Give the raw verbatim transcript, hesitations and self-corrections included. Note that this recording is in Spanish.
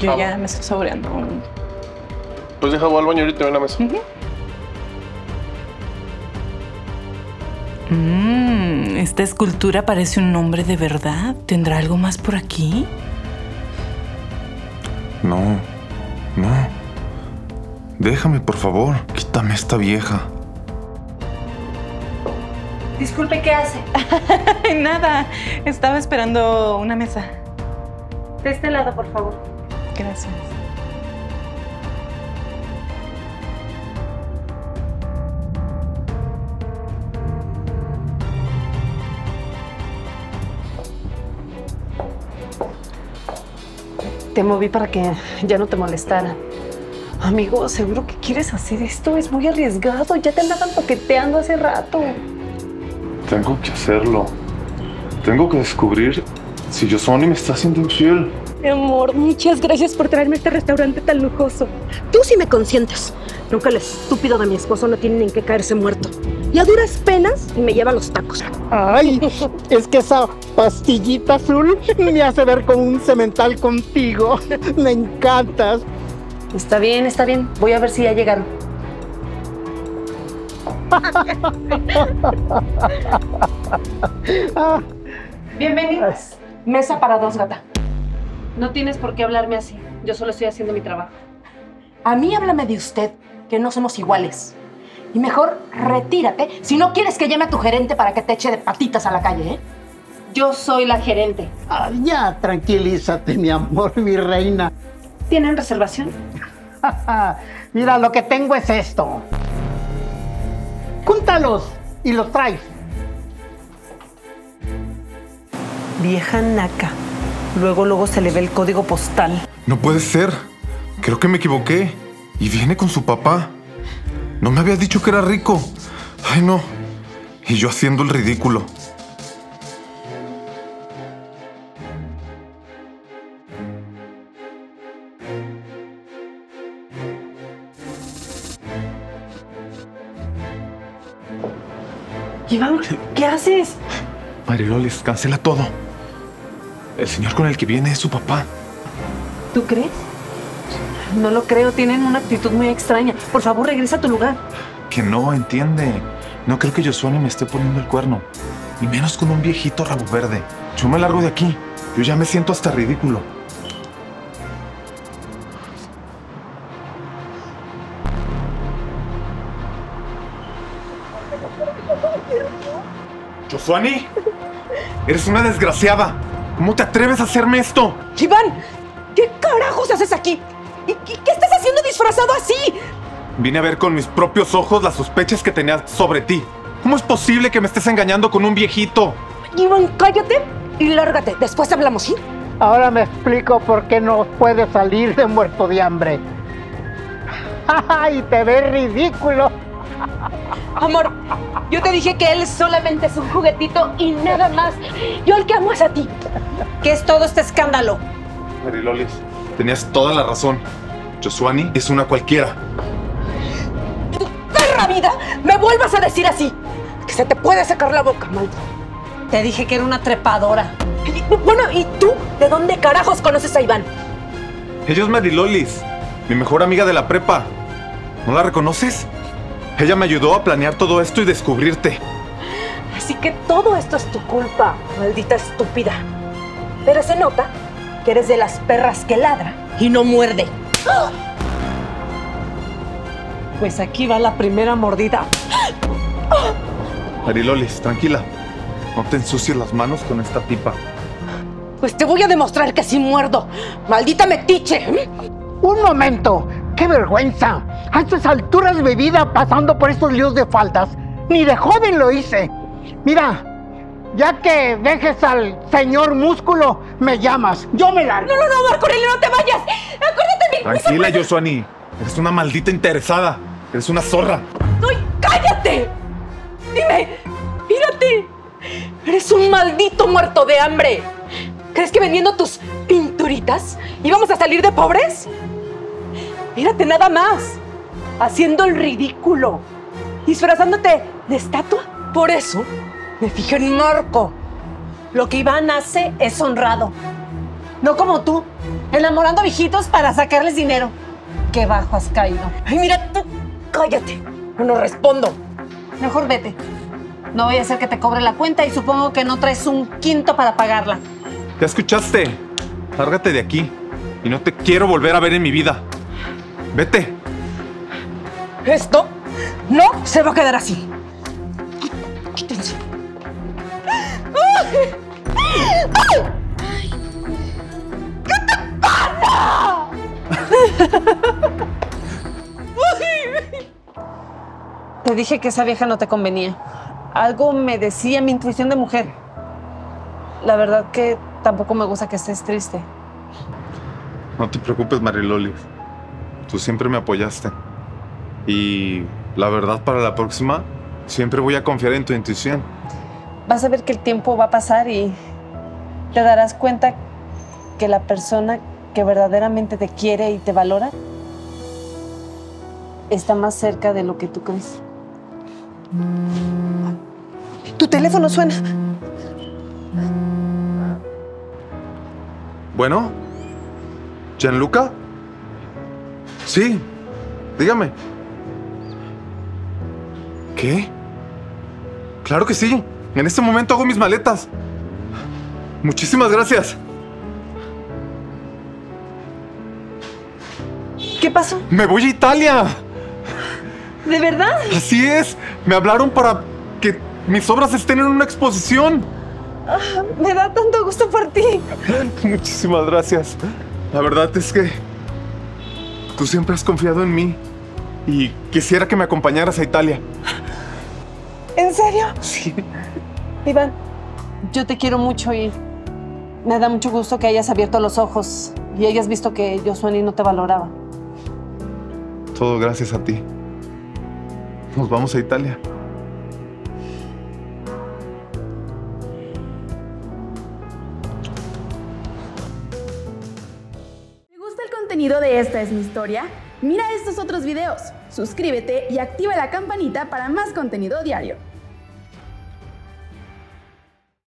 Yo ah, ya me estoy saboreando. Pues deja al baño ahorita en la mesa. Uh-huh. mm, esta escultura parece un hombre de verdad. ¿Tendrá algo más por aquí? No, no. Déjame, por favor. Quítame esta vieja. Disculpe, ¿qué hace? Nada. Estaba esperando una mesa. De este lado, por favor. Gracias. Te moví para que ya no te molestara. Amigo, seguro que quieres hacer esto. Es muy arriesgado. Ya te andaban toqueteando hace rato. Tengo que hacerlo. Tengo que descubrir si Yosonny me está haciendo infiel. Mi amor, muchas gracias por traerme a este restaurante tan lujoso. Tú sí me consientes. Nunca el estúpido de mi esposo no tiene en qué caerse muerto. Y a duras penas me lleva los tacos. Ay, es que esa pastillita azul me hace ver como un semental contigo. Me encantas. Está bien, está bien. Voy a ver si ya llegaron. Bienvenidos. Mesa para dos, gata. No tienes por qué hablarme así. Yo solo estoy haciendo mi trabajo. A mí háblame de usted, que no somos iguales. Y mejor retírate si no quieres que llame a tu gerente para que te eche de patitas a la calle, ¿eh? Yo soy la gerente. Ah, ya, tranquilízate, mi amor, mi reina. ¿Tienen reservación? Mira, lo que tengo es esto. Júntalos y los traes. Vieja naca. Luego, luego se le ve el código postal. No puede ser. Creo que me equivoqué. Y viene con su papá. No me habías dicho que era rico. Ay, no. Y yo haciendo el ridículo. Iván, ¿qué haces? Marilolis, cancela todo. El señor con el que viene es su papá. ¿Tú crees? No lo creo. Tienen una actitud muy extraña. Por favor, regresa a tu lugar. Que no, entiende. No creo que Yosuani me esté poniendo el cuerno. Y menos con un viejito rabo verde. Yo me largo de aquí. Yo ya me siento hasta ridículo. ¿Yosuani? Eres una desgraciada. ¿Cómo te atreves a hacerme esto? Iván, ¿qué carajos haces aquí? ¿Y qué estás haciendo disfrazado así? Vine a ver con mis propios ojos las sospechas que tenías sobre ti. ¿Cómo es posible que me estés engañando con un viejito? Iván, cállate y lárgate. Después hablamos, ¿sí? Ahora me explico por qué no puedes salir de muerto de hambre. ¡Ay, te ves ridículo! Amor, yo te dije que él solamente es un juguetito y nada más. Yo el que amo es a ti. ¿Qué es todo este escándalo? Marilolis, tenías toda la razón. Yosuani es una cualquiera. ¡Tu perra vida! ¡Me vuelvas a decir así! ¡Que se te puede sacar la boca, maldita! Te dije que era una trepadora. Y, bueno, ¿y tú? ¿De dónde carajos conoces a Iván? Ella es Marilolis, mi mejor amiga de la prepa. ¿No la reconoces? Ella me ayudó a planear todo esto y descubrirte. Así que todo esto es tu culpa, maldita estúpida. Pero se nota que eres de las perras que ladra y no muerde. Pues aquí va la primera mordida. Marilolis, tranquila. No te ensucies las manos con esta tipa. Pues te voy a demostrar que sí muerdo. ¡Maldita metiche! ¡Un momento! ¡Qué vergüenza! A estas alturas de vida, pasando por estos líos de faldas, ni de joven lo hice. Mira, ya que dejes al señor músculo, me llamas. Yo me largo. No, no, no, Marco Aurelio, no te vayas. Acuérdate, mi... Tranquila, Yosuani. Eres una maldita interesada. Eres una zorra. ¡No, cállate! Dime, mírate. Eres un maldito muerto de hambre. ¿Crees que vendiendo tus pinturitas íbamos a salir de pobres? Mírate nada más, haciendo el ridículo, disfrazándote de estatua. Por eso me fijé en Marco. Lo que Iván hace es honrado. No como tú, enamorando viejitos para sacarles dinero. Qué bajo has caído. Ay, mira tú, cállate. No, no respondo. Mejor vete. No voy a hacer que te cobre la cuenta y supongo que no traes un quinto para pagarla. Ya escuchaste. Lárgate de aquí. Y no te quiero volver a ver en mi vida. Vete. Esto no se va a quedar así. Quítense. ¡Ay! ¡Ay! ¿Qué te pasa? Te dije que esa vieja no te convenía. Algo me decía mi intuición de mujer. La verdad que tampoco me gusta que estés triste. No te preocupes, Marilolis. Tú siempre me apoyaste. Y la verdad, para la próxima, siempre voy a confiar en tu intuición. Vas a ver que el tiempo va a pasar y te darás cuenta que la persona que verdaderamente te quiere y te valora está más cerca de lo que tú crees. Tu teléfono suena. Bueno, ¿Gianluca? Sí, dígame. ¿Qué? Claro que sí. En este momento hago mis maletas. Muchísimas gracias. ¿Qué pasó? ¡Me voy a Italia! ¿De verdad? Así es. Me hablaron para que mis obras estén en una exposición. Ah, me da tanto gusto por ti. Muchísimas gracias. La verdad es que tú siempre has confiado en mí y quisiera que me acompañaras a Italia. ¿En serio? Sí. Iván, yo te quiero mucho y me da mucho gusto que hayas abierto los ojos y hayas visto que Yosuani no te valoraba. Todo gracias a ti. Nos vamos a Italia. ¿Te gusta el contenido de Esta es mi historia? Mira estos otros videos, suscríbete y activa la campanita para más contenido diario.